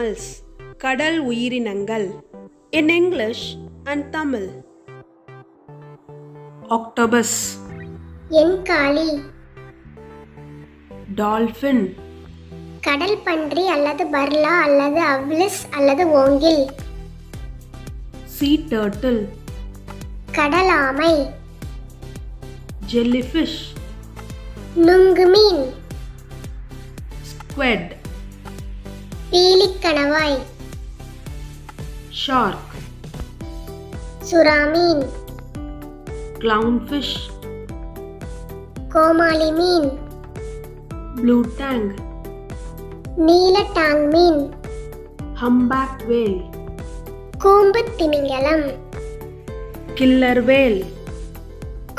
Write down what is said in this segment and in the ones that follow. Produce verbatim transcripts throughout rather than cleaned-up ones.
animals, கடல் உயிரினங்கள், in English and Tamil. Octopus, என்காளி. Dolphin, கடல் பன்றி அல்லது பர்லா அல்லது அவ்லிஸ் அல்லது ஓங்கில். Sea turtle, கடல் ஆமை. Jellyfish, நுங்கு மீன். Squid, பீலிக்கணவாய். Shark, சுறாமீன். Clownfish, கோமாளி மீன். Blue tang, நீல டாங் மீன். Humpback whale, கூம்பு திமிங்கலம். Killer whale,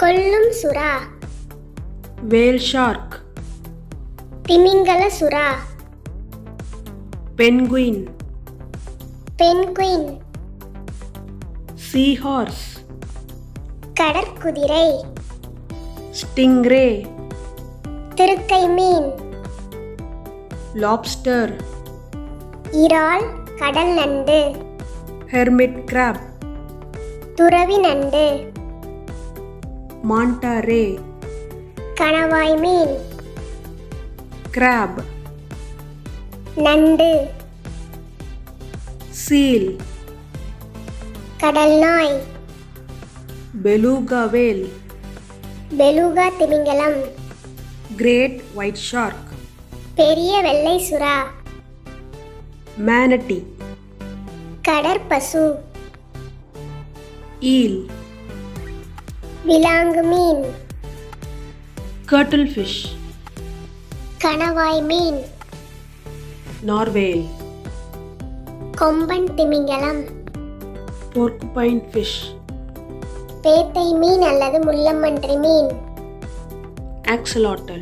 கொல்லும் சுறா. Whale shark, திமிங்கல சுறா. Penguin, penguin. Seahorse, கடற்குதிரை. Stingray, திருக்கை மீன். Lobster, இறால் கடல் நண்டு. Hermit crab, துறவி நண்டு. Manta ray, கணவாய் மீன். Crab, நண்டு. Seal, கடல் நாய். Beluga whale, பெலுகா திமிங்கலம். Great white shark, பெரிய வெள்ளை சுறா. Manatee, கடற்பசு. Eel, விலாங்கு மீன். Cuttlefish, கணவாய் மீன். Narwhal, கொம்பன் திமிங்கலம். Porcupine fish, பேட்டை மீன் அல்லது முள்ளம்பன்றி மீன். Axolotl,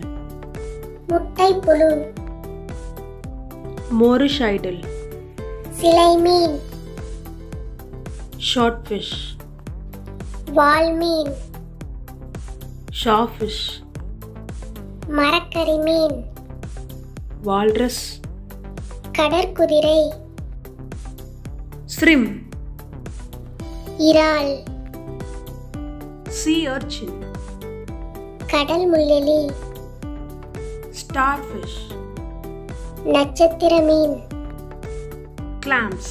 முட்டை புழு. Moorish idol, சிலை மீன். Short fish, வால் மீன். Shawfish, மரக்கறி மீன். Walrus, கடற்குதிரை. Shrimp, இறால். Sea urchin, கடல் முள்ளெலி. Starfish, நட்சத்திர மீன். Clams,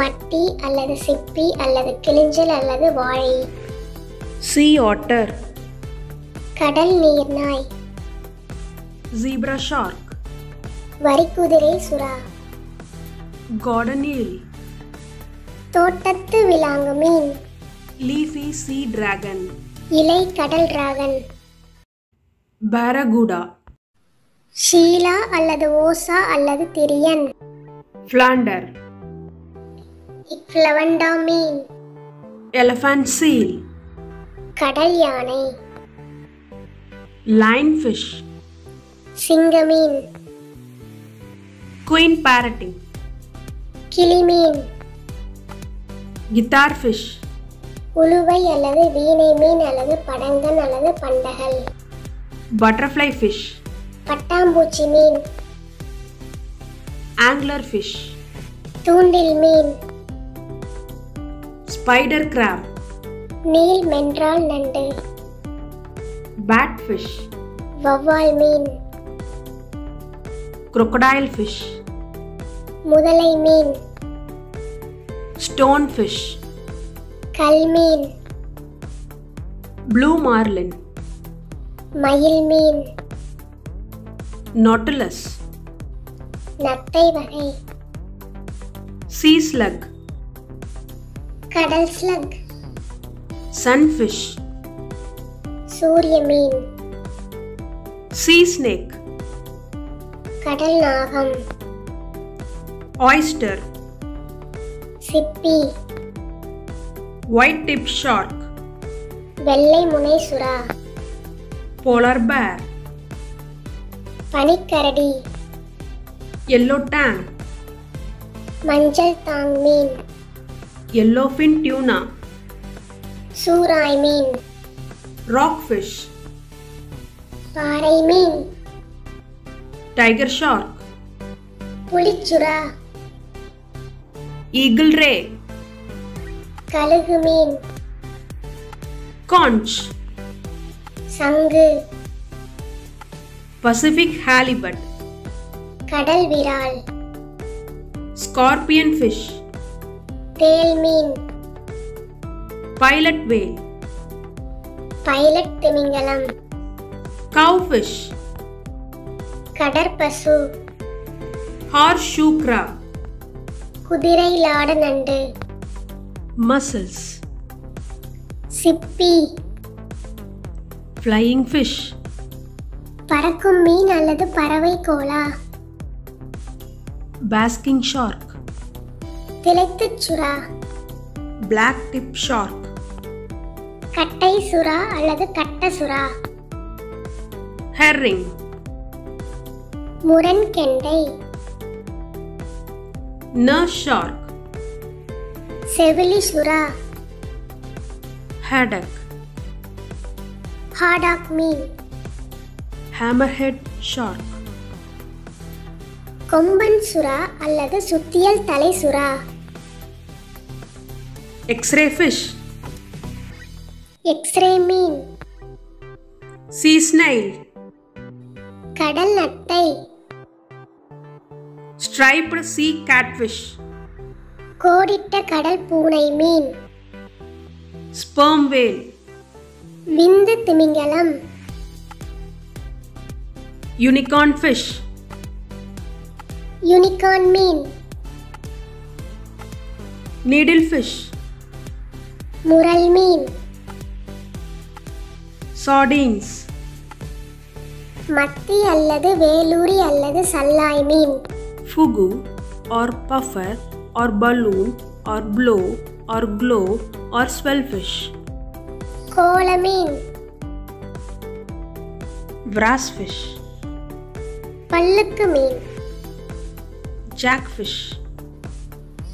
மட்டி அல்லது சிப்பி அல்லது கிளிஞ்சல் அல்லது வாழை. Sea otter, கடல் நீர்நாய். Zebra shark, வரிக்குதிரை சுறா. Gordoneal, தோட்டத்து விலாங்கு மீன். Leafy sea dragon, இலை கடல் டிராகன். Barracuda, ஷீலா அல்லது ஓசா அல்லது திரியன். Flounder, இக்லவண்டா மீன். Elephant seal, கடல் யானை. Lionfish, சிங்க மீன். Queen parrot, கிளி மீன். Guitar fish, உளுவை அல்லது வீணை மீன் அல்லது படங்கன் அல்லது பண்டகல். Butterfly fish, பட்டாம்பூச்சி மீன். Angler fish, தூண்டில் மீன். Spider crab, நீல் மென்றால் நண்டு. Bat fish, வவ்வால் மீன். Crocodile fish, முதலை மீன். Stone fish, கல் மீன். Blue marlin, மயில் மீன். Nautilus, நத்தை வகை. Sea slug, கடல் slug. Sunfish, சூரிய மீன். Sea snake, கடல் நாகம். Oyster, சிப்பி. White tip shark, வெள்ளை முனை சுறா. Polar bear, பனிக்கரடி. Yellow tang, மஞ்சள் தாங் மீன். Yellowfin tuna, சூறாய் மீன். Rockfish, பாறை மீன். Tiger shark, புலிச்சுறா. Eagle ray. Kalugu meen. Conch. Sangu. Pacific halibut. Kadal viral. Scorpion fish. Tail meen. Pilot whale. Pilot timingalam. Cowfish. Kadar pasu. Horseshoe crab. Kudirai laadanandu. Mussels. Sippy. Flying fish. Parakkum meen alladhu paravai kola. Basking shark. Thilaithu sura. Black tip shark. Kattai sura alladhu katta sura. Herring. Muran kendai. Nurse shark. Seveli sura. Haddock. Haddock mean. Hammerhead shark. Komban sura alladhu suttiyal thalai sura. X-ray fish. X-ray mean. Sea snail. Kadal nattai. Striped sea catfish. கோடிட்ட கடல் பூனை மீன். Sperm whale. விந்து திமிங்கலம். Unicorn fish. Unicorn மீன். Needle fish. முரல் மீன். Sardines. மத்தி அல்லது வேலூரி அல்லது சல்லாய் மீன். Fugu or puffer or balloon or blow or glow or swellfish. Koala meen. Wrasfish. Pallukku meen. Jackfish.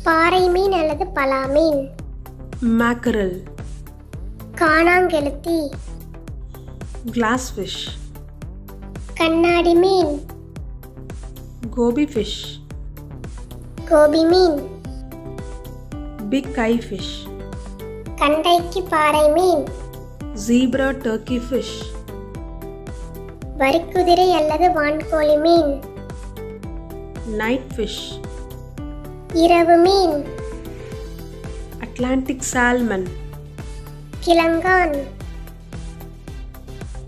Paarai meen alladhu pala meen. Mackerel. Kaanangeluthi. Glassfish. Kannadi meen. Goby fish. Goby mean. Big eye fish. Kandaikki paarai mean. Zebra turkey fish. Varikudirai alladhu vaankoli mean. Night fish. Iravu mean. Atlantic salmon. Kilangan.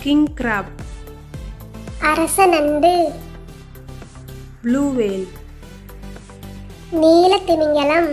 King crab. Arasanandu. Blue whale. Neela Thimingalam.